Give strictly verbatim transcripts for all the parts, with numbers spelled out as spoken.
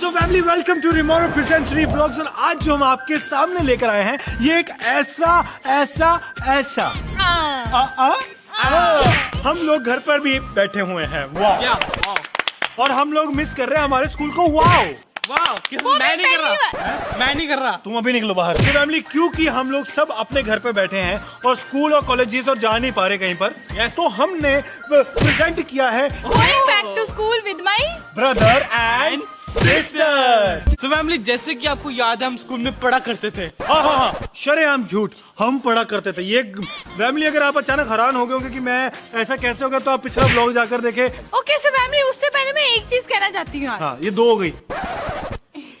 So family welcome to रिमोरो presents re vlogs. और आज जो हम आपके सामने लेकर आए हैं ये एक ऐसा ऐसा ऐसा आ, आ, आ, हम लोग घर पर भी बैठे हुए हैं वाह yeah. और हम लोग मिस कर रहे हैं हमारे स्कूल को वाह वाह wow, मैं नहीं कर रहा मैं नहीं कर रहा तुम अभी निकलो बाहर फैमिली, क्योंकि हम लोग सब अपने घर पे बैठे हैं और स्कूल और कॉलेजेस और जा नहीं पा रहे कहीं पर yes. तो हमने प्रेजेंट किया है back to school with my brother and sister. So family, जैसे कि आपको याद है हम स्कूल में पढ़ा करते थे हाँ हाँ हाँ शरेआम झूठ हम पढ़ा करते थे। ये फैमिली अगर आप अचानक हैरान हो गए होंगे कि मैं ऐसा कैसे हो गया तो आप पिछला ब्लॉग जाकर देखें। ओके सो फैमिली, उससे पहले मैं एक चीज कहना चाहती हूँ। हाँ, ये दो हो गई।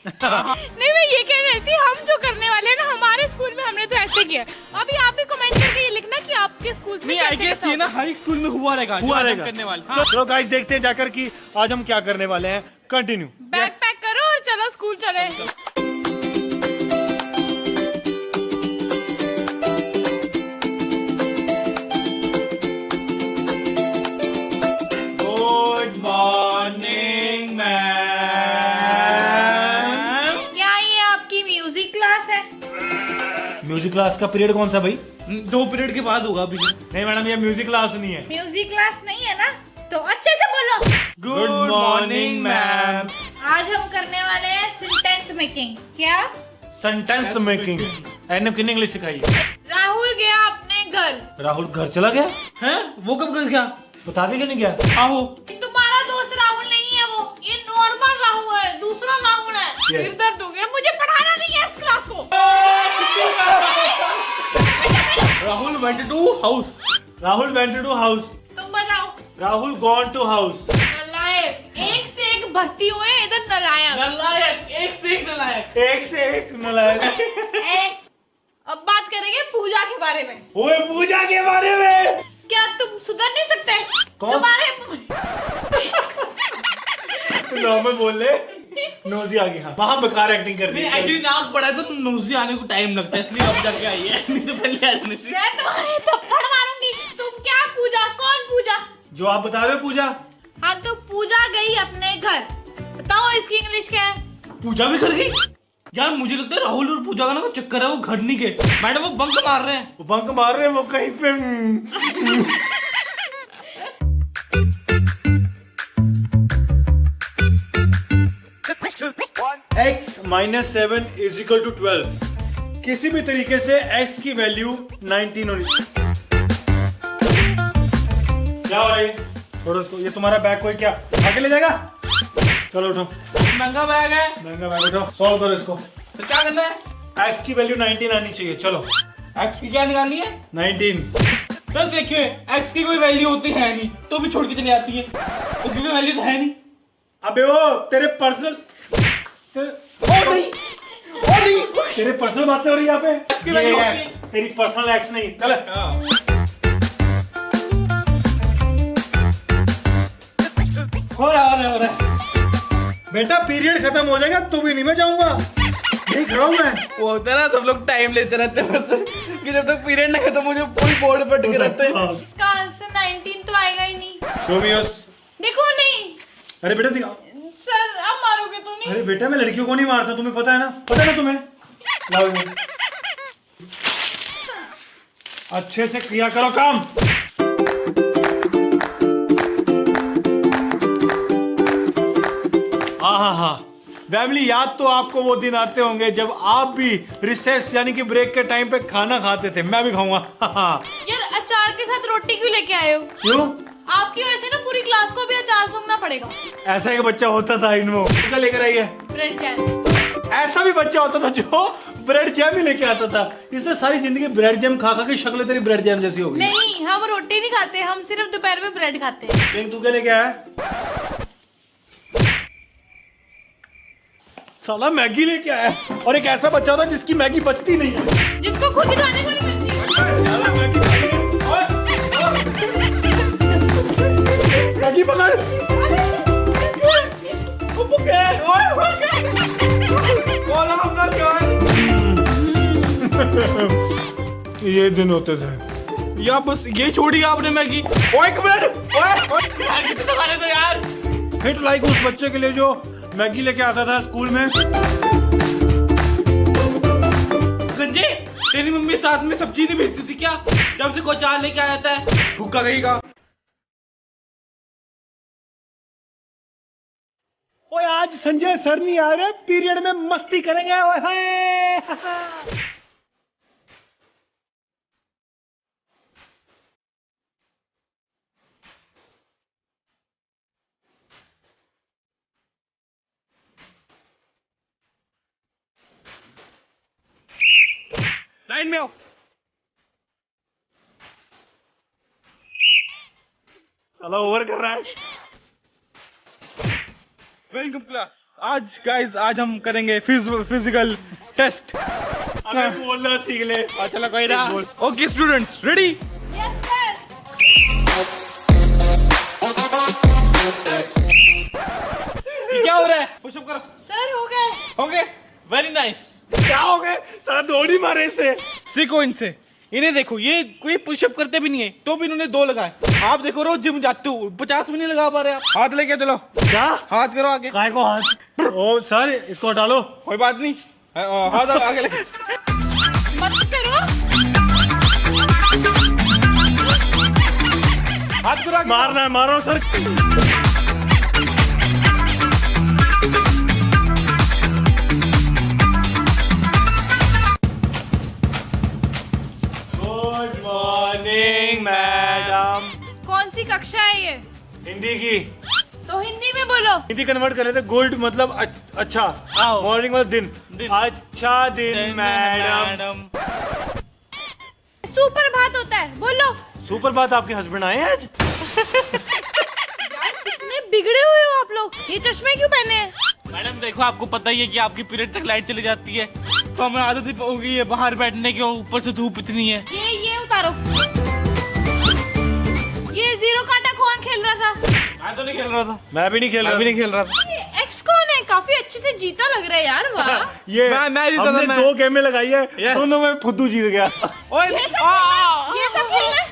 नहीं, मैं ये कह रही थी हम जो करने वाले हैं ना हमारे स्कूल में हमने तो ऐसे किया। अभी आप भी कमेंट करके ये लिखना कि आपके स्कूल में आई गेस ये ना हर स्कूल में हुआ रहेगा हुआ रहेगा करने वाले। चलो गाइस देखते हैं जाकर कि आज हम क्या करने वाले हैं। कंटिन्यू बैग पैक करो और चलो स्कूल चले। Good morning ma'am. Music class का पीरियड कौन सा भाई? दो पीरियड के बाद होगा अभी। नहीं मैडम, ये म्यूजिक क्लास नहीं है। म्यूजिक क्लास नहीं है ना, तो अच्छे से बोलो गुड मॉर्निंग मैम। आज हम करने वाले हैं सेंटेंस मेकिंग। क्या सेंटेंस मेकिंग? एनो किन इंग्लिश सिखाई। राहुल गया अपने घर। राहुल घर चला गया है? वो कब घर गया बता दे। नहीं गया। आओ, तुम्हारा दोस्त राहुल नहीं है, वो ये नॉर्मल राहुल है, दूसरा राहुल है। सिर दर्द हो गया, मुझे पढ़ाना नहीं है इस क्लास को। Rahul went to house. Rahul went to house. तुम बताओ। Rahul gone to house. नलायक, एक से एक भर्ती हुए इधर। नलायक नलायक एक से एक नलायक एक से एक नलायक। अब बात करेंगे पूजा के बारे में। ओए पूजा के बारे में क्या तुम सुधर नहीं सकते? तुम्हारे तुम नॉर्मल बोल ले। नोजी आ गई। हाँ, वहाँ बेकार एक्टिंग कर रही है। एक्चुअली नाक बड़ा है तो नोजी आने को टाइम लगता है, इसलिए अब जाके आई है, नहीं तो पहले आ जाती। मैं तुम्हारे थप्पड़ मारूंगी। तुम क्या पूजा? कौन पूजा जो आप बता रहे हो? पूजा। हाँ तो पूजा गई अपने घर। बताओ इसकी इंग्लिश क्या है? पूजा भी घर गई। यार मुझे लगता है राहुल और पूजा का ना कोई चक्कर है, वो घर नहीं गए। मैडम वो बंक मार रहे हैं, वो बंक मार रहे हैं, वो कहीं पे। x minus seven is equal to twelve. किसी भी तरीके से x की वैल्यू नाइनटीन होनी चाहिए। क्या हो रहा है? छोड़ो इसको, ये तुम्हारा बैग कोई क्या आगे ले जाएगा? चलो उठो, महंगा बैग है, महंगा बैग। उठो, सॉल्व करो इसको। तो क्या करना है? x की वैल्यू नाइनटीन आनी चाहिए। चलो x की क्या निकालनी है? नाइनटीन। सर देखिए x की कोई वैल्यू होती है नहीं, तो भी छोड़ के चली जाती है, उसकी कोई वैल्यू तो है नहीं। अबे वो तेरे पर्सनल तेरे... नहीं, नहीं। तेरे पर्सनल बातें हो रही है यहाँ पे। ये एक्स, तेरी पर्सनल एक्स नहीं। चल हो रहा हो रहा हो रहा। बेटा पीरियड खत्म हो जाएगा तो भी नहीं, मैं जाऊंगा नहीं, खड़ा हूँ मैं। वो होता ना सब लोग टाइम लेते रहते हैं कि जब तक पीरियड ना खत्म हो जाए पूरी बोर्ड पर टिके रहते हैं। इसका आंसर नाइनटीन तो आएगा ही नहीं। देखो नहीं। अरे बेटा दिखाओ। सर अब मारोगे तो नहीं। अरे बेटा मैं लड़कियों को नहीं मारता, तुम्हें पता है ना, पता है ना तुम्हें। अच्छे से किया करो काम। हाँ हाँ हाँ फैमिली, याद तो आपको वो दिन आते होंगे जब आप भी रिसेस यानी कि ब्रेक के टाइम पे खाना खाते थे। मैं भी खाऊंगा। यार अचार के साथ रोटी क्यों लेके आए हो? क्यों? आपकी वजह से ना पूरी क्लास को भी अचार सूंघना पड़ेगा। ऐसा एक बच्चा होता था इनमें क्या लेकर आई है? Bread jam. ऐसा भी बच्चा होता था जो ब्रेड जैम ही लेके आता था, इसलिए सारी जिंदगी ब्रेड जैम खा खा के शक्ल तेरी ब्रेड जैम जैसी हो गई। नहीं हम रोटी नहीं खाते, हम सिर्फ दोपहर में ब्रेड खाते हैं। तू क्या लेके आया? साला मैगी लेके आया। और एक ऐसा बच्चा होता जिसकी मैगी बचती नहीं है, जिसको खुद खाने को मैगी पकड़। ये दिन होते थे या बस ये छोड़ी आपने मैगी। ओए एक मिनट, ओए हिट लाइक उस बच्चे के लिए जो मैगी लेके आता था स्कूल में। संजय, तेरी मम्मी साथ में सब्जी नहीं भेजती थी क्या? जब से कोई चार लेके आया था भूखा कहीं का। ओए आज संजय सर नहीं आ रहे, पीरियड में मस्ती करेंगे। लाइन में आओ। चलो ओवर कर रहा है। Welcome class. आज गाइस आज हम करेंगे फिजिकल टेस्ट। अबे बोलना सीख ले। चलो कोई ना। Okay students, ready? Yes sir. क्या हो रहा है? पुशअप करो। सर हो गए। हो गए? Very nice. क्या हो गए? सारा दौड़ी मारे इसे। सीखो इनसे। इन्हें देखो, ये कोई पुशअप करते भी नहीं है, तो भी इन्होंने दो लगाए। आप देखो रोज जिम जाते हो, पचास भी नहीं लगा पा रहे आप। हाथ लेके चलो। क्या? हाथ करो आगे। काय को हाथ? ओ सर इसको हटा लो। कोई बात नहीं, हाथ आगे लेके मत करो। हाथ करो। मारना है, मारो सर। कौन सी कक्षा है ये? हिंदी की। तो हिंदी में बोलो। हिंदी कन्वर्ट कर रहे थे। गुड मतलब अच्छा, मॉर्निंग मतलब दिन, दिन। अच्छा दिन, दिन मैडम। सुपर बात होता है, बोलो। सुपर बात। आपके हस्बैंड आए आज। यार कितने बिगड़े हुए हो आप लोग, ये चश्मे क्यों पहने हैं? मैडम देखो, आपको पता ही है कि आपकी पीरियड तक लाइट चली जाती है, तो हमें आदत हो गई है बाहर बैठने के। ऊपर से धूप इतनी है। ये ये उतारो। ये जीरो काटा कौन खेल रहा था? मैं तो नहीं खेल रहा था। मैं भी नहीं खेल रहा भी नहीं खेल रहा था। ये एक्स कौन है? काफी अच्छे से जीता लग रहा है यार। वाह। ये मैं मैं जीता था। दो गेमें लगाई है, दोनों में फुद्दू जीत गया। ओए ये सब खेलना।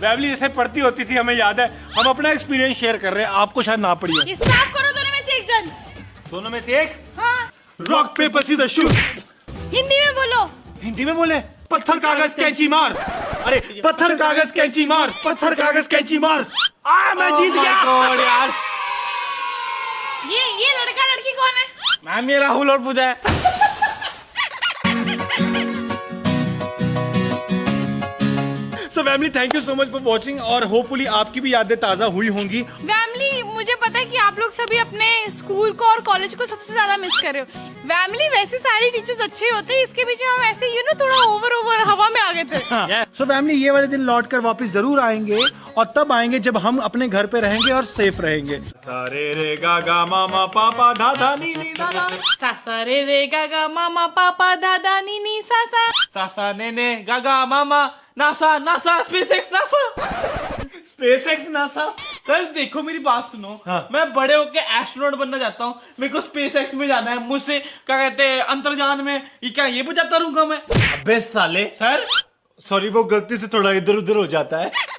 फैमिली जैसे पढ़ती होती थी, हमें याद है। हम अपना एक्सपीरियंस शेयर कर रहे हैं, आपको शायद ना पड़ी हो। ये साफ करो। दोनों में से एक जन। दोनों में से एक। Rock paper scissor shoot. Hindi में बोलो। हिंदी में बोले। पत्थर कागज कैंची मार। अरे पत्थर कागज कैंची मार। पत्थर कागज कैंची मार। आ मैं जीत गया। oh यार। ये ये लड़का लड़की कौन है? मैम ये राहुल और पूजा है। So family, thank you so much for watching, और होपफुली आपकी भी यादें ताजा हुई होंगी। फैमिली मुझे पता है कि आप लोग सभी अपने स्कूल को और कॉलेज को सबसे ज्यादा मिस कर रहे हो। फैमिली वैसे सारे टीचर्स अच्छे होते हैं, इसके पीछे हम ऐसे यू नो थोड़ा ओवर ओवर हवा में आ गए थे। सो फैमिली ये वाले दिन लौट कर वापस जरूर आएंगे, और तब आएंगे जब हम अपने घर पे रहेंगे और सेफ रहेंगे। सारे रे गा गा मामा पापा दादा नी नी दादा सा सा रे रे गा गा मामा पापा दादा नी नी सा सा सा सा ने ने गा गा मामा NASA NASA SpaceX NASA SpaceX NASA. Sir देखो मेरी बात सुनो। हाँ। मैं बड़े होके एस्ट्रोनॉट बनना चाहता हूँ। मेरे को स्पेसएक्स में जाना है। मुझसे क्या कहते हैं अंतर्जान में ये क्या ये बजाता रहूंगा मैं? अबे साले। सर सॉरी, वो गलती से थोड़ा इधर उधर हो जाता है।